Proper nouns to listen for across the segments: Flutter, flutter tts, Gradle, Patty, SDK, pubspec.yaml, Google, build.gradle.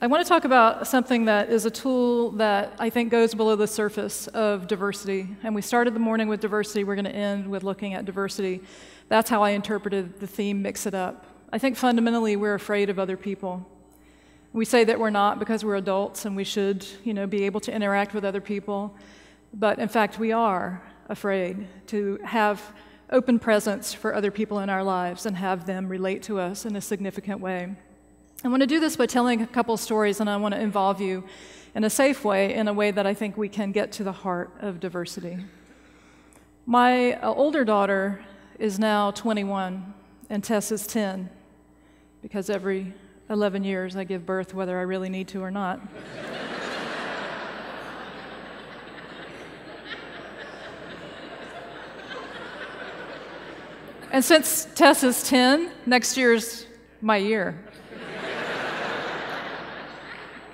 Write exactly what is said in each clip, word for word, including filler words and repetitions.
I want to talk about something that is a tool that I think goes below the surface of diversity. And we started the morning with diversity, we're going to end with looking at diversity. That's how I interpreted the theme, Mix It Up. I think fundamentally we're afraid of other people. We say that we're not because we're adults and we should, you know, be able to interact with other people. But in fact, we are afraid to have open presence for other people in our lives and have them relate to us in a significant way. I want to do this by telling a couple stories, and I want to involve you in a safe way, in a way that I think we can get to the heart of diversity. My older daughter is now twenty-one, and Tess is ten, because every eleven years I give birth whether I really need to or not. And since Tess is ten, next year's my year.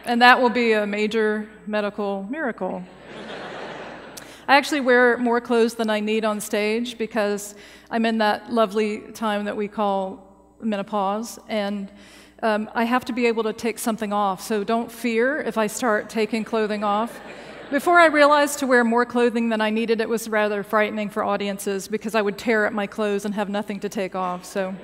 And that will be a major medical miracle. I actually wear more clothes than I need on stage because I'm in that lovely time that we call menopause, and um, I have to be able to take something off, so don't fear if I start taking clothing off. Before I realized to wear more clothing than I needed, it was rather frightening for audiences because I would tear at my clothes and have nothing to take off, so.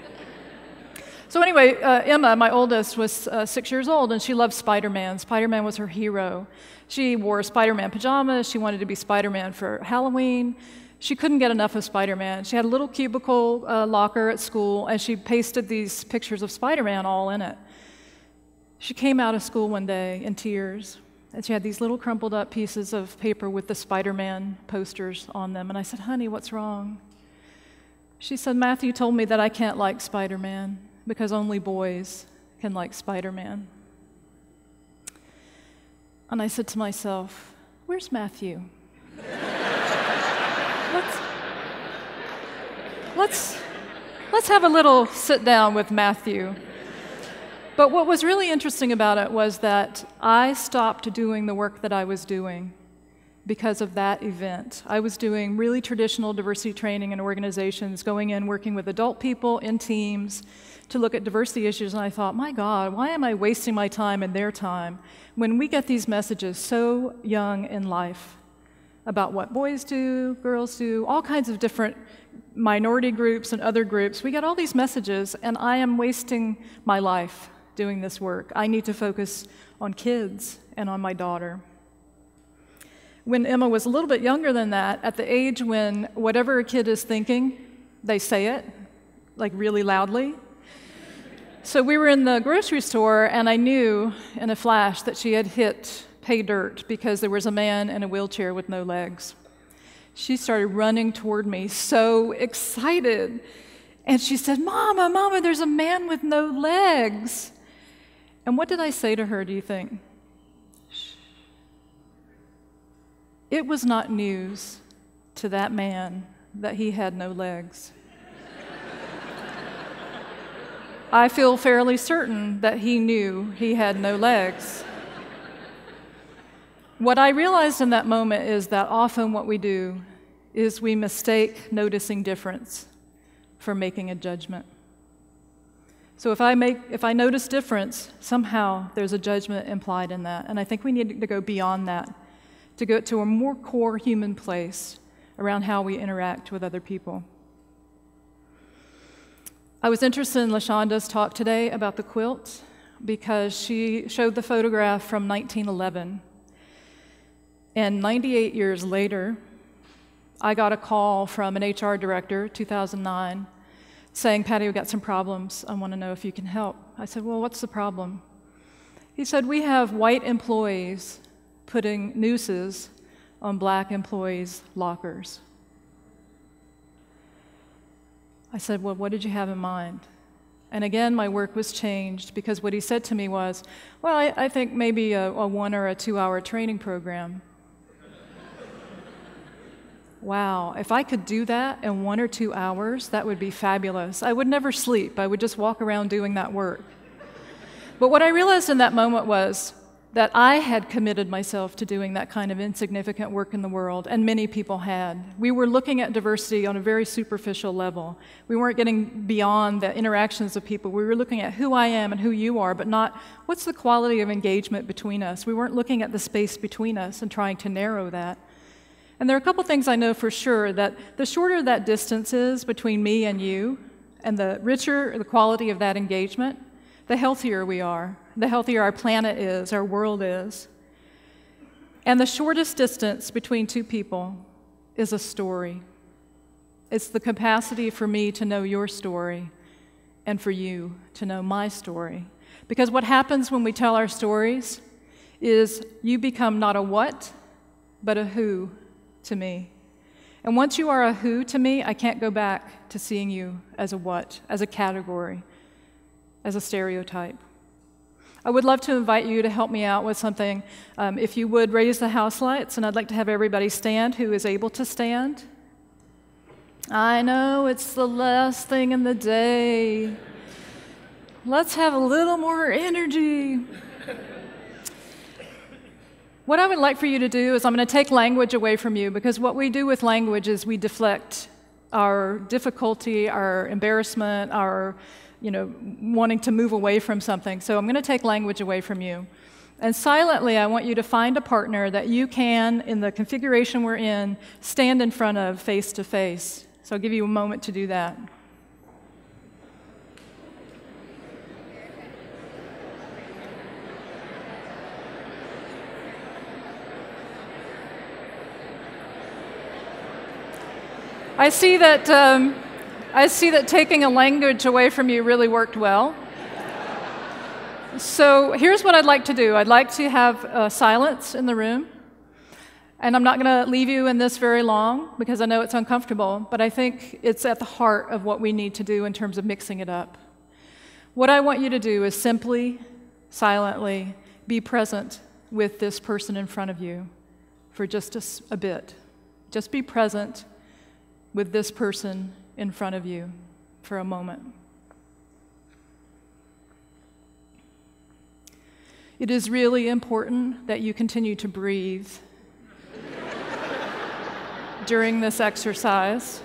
So anyway, uh, Emma, my oldest, was uh, six years old, and she loved Spider-Man. Spider-Man was her hero. She wore Spider-Man pajamas. She wanted to be Spider-Man for Halloween. She couldn't get enough of Spider-Man. She had a little cubicle uh, locker at school, and she pasted these pictures of Spider-Man all in it. She came out of school one day in tears, and she had these little crumpled up pieces of paper with the Spider-Man posters on them. And I said, "Honey, what's wrong?" She said, "Matthew told me that I can't like Spider-Man, because only boys can like Spider-Man." And I said to myself, where's Matthew? let's, let's, let's have a little sit down with Matthew. But what was really interesting about it was that I stopped doing the work that I was doing because of that event. I was doing really traditional diversity training in organizations, going in, working with adult people in teams to look at diversity issues, and I thought, my God, why am I wasting my time and their time when we get these messages so young in life about what boys do, girls do, all kinds of different minority groups and other groups. We get all these messages, and I am wasting my life doing this work. I need to focus on kids and on my daughter. When Emma was a little bit younger than that, at the age when whatever a kid is thinking, they say it, like really loudly. So we were in the grocery store, and I knew in a flash that she had hit pay dirt because there was a man in a wheelchair with no legs. She started running toward me, so excited. And she said, "Mama, Mama, there's a man with no legs." And what did I say to her, do you think? It was not news to that man that he had no legs. I feel fairly certain that he knew he had no legs. What I realized in that moment is that often what we do is we mistake noticing difference for making a judgment. So if I, make, if I notice difference, somehow there's a judgment implied in that, and I think we need to go beyond that, to go to a more core human place around how we interact with other people. I was interested in LaShonda's talk today about the quilt because she showed the photograph from nineteen eleven. And ninety-eight years later, I got a call from an H R director, two thousand nine, saying, "Patty, we've got some problems. I want to know if you can help." I said, "Well, what's the problem?" He said, "We have white employees putting nooses on black employees' lockers." I said, "Well, what did you have in mind?" And again, my work was changed because what he said to me was, "Well, I, I think maybe a, a one or a two-hour training program." Wow, if I could do that in one or two hours, that would be fabulous. I would never sleep. I would just walk around doing that work. But what I realized in that moment was, that I had committed myself to doing that kind of insignificant work in the world, and many people had. We were looking at diversity on a very superficial level. We weren't getting beyond the interactions of people. We were looking at who I am and who you are, but not what's the quality of engagement between us. We weren't looking at the space between us and trying to narrow that. And there are a couple things I know for sure, that the shorter that distance is between me and you, and the richer the quality of that engagement, the healthier we are, the healthier our planet is, our world is. And the shortest distance between two people is a story. It's the capacity for me to know your story and for you to know my story. Because what happens when we tell our stories is you become not a what, but a who to me. And once you are a who to me, I can't go back to seeing you as a what, as a category, as a stereotype. I would love to invite you to help me out with something. Um, if you would, raise the house lights, and I'd like to have everybody stand who is able to stand. I know it's the last thing in the day. Let's have a little more energy. What I would like for you to do is I'm going to take language away from you, because what we do with language is we deflect our difficulty, our embarrassment, our you know, wanting to move away from something. So I'm going to take language away from you. And silently, I want you to find a partner that you can, in the configuration we're in, stand in front of face to face. So I'll give you a moment to do that. I see that um, I see that taking a language away from you really worked well. So here's what I'd like to do. I'd like to have uh, silence in the room. And I'm not going to leave you in this very long, because I know it's uncomfortable, but I think it's at the heart of what we need to do in terms of mixing it up. What I want you to do is simply, silently, be present with this person in front of you for just a, a bit. Just be present with this person in front of you for a moment. It is really important that you continue to breathe during this exercise.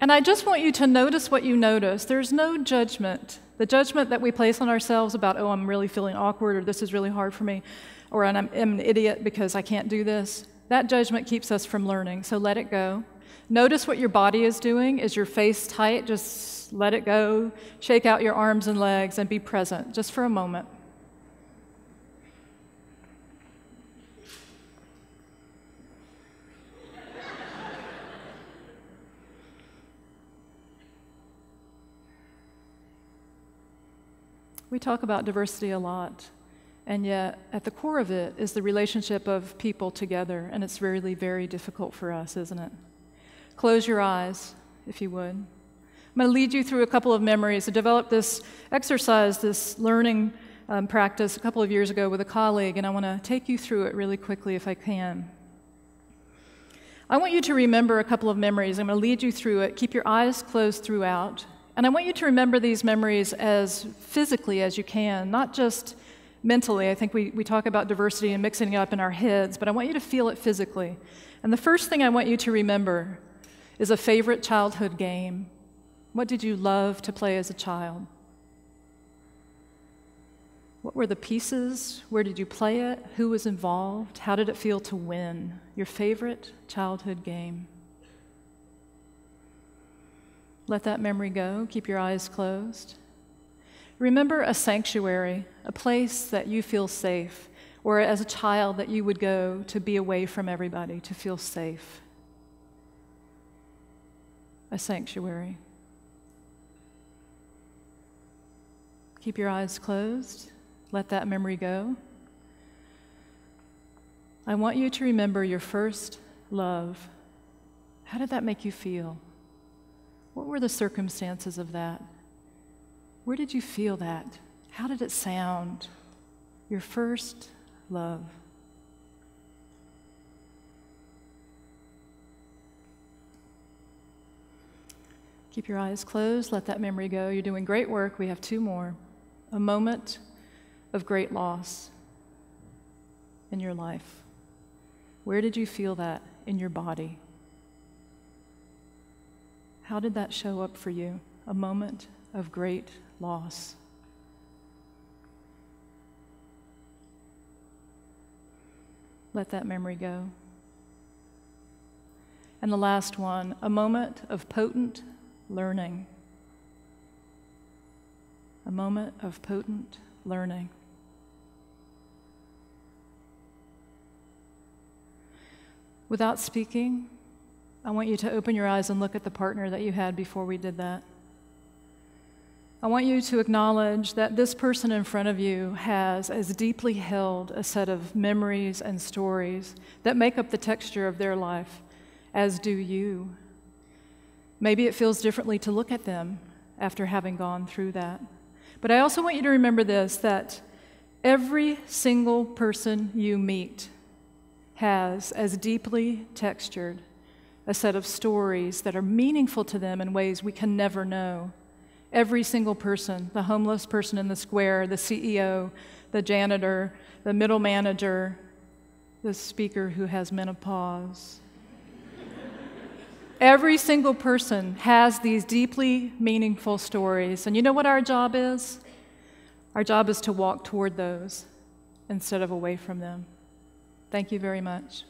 And I just want you to notice what you notice. There's no judgment. The judgment that we place on ourselves about, oh, I'm really feeling awkward, or this is really hard for me, or I'm, I'm an idiot because I can't do this. That judgment keeps us from learning, so let it go. Notice what your body is doing. Is your face tight? Just let it go. Shake out your arms and legs and be present, just for a moment. We talk about diversity a lot. And yet, at the core of it is the relationship of people together, and it's really very difficult for us, isn't it? Close your eyes, if you would. I'm going to lead you through a couple of memories. I developed this exercise, this learning um, practice a couple of years ago with a colleague, and I want to take you through it really quickly if I can. I want you to remember a couple of memories. I'm going to lead you through it. Keep your eyes closed throughout. And I want you to remember these memories as physically as you can, not just mentally. I think we, we talk about diversity and mixing it up in our heads, but I want you to feel it physically. And the first thing I want you to remember is a favorite childhood game. What did you love to play as a child? What were the pieces? Where did you play it? Who was involved? How did it feel to win? Your favorite childhood game. Let that memory go. Keep your eyes closed. Remember a sanctuary, a place that you feel safe, or as a child that you would go to be away from everybody, to feel safe. A sanctuary. Keep your eyes closed. Let that memory go. I want you to remember your first love. How did that make you feel? What were the circumstances of that? Where did you feel that? How did it sound? Your first love. Keep your eyes closed. Let that memory go. You're doing great work. We have two more. A moment of great loss in your life? Where did you feel that in your body? How did that show up for you? A moment of great loss. Let that memory go. And the last one, a moment of potent learning. A moment of potent learning. Without speaking, I want you to open your eyes and look at the partner that you had before we did that. I want you to acknowledge that this person in front of you has as deeply held a set of memories and stories that make up the texture of their life, as do you. Maybe it feels differently to look at them after having gone through that. But I also want you to remember this, that every single person you meet has as deeply textured a set of stories that are meaningful to them in ways we can never know. Every single person, the homeless person in the square, the C E O, the janitor, the middle manager, the speaker who has menopause, every single person has these deeply meaningful stories. And you know what our job is? Our job is to walk toward those instead of away from them. Thank you very much.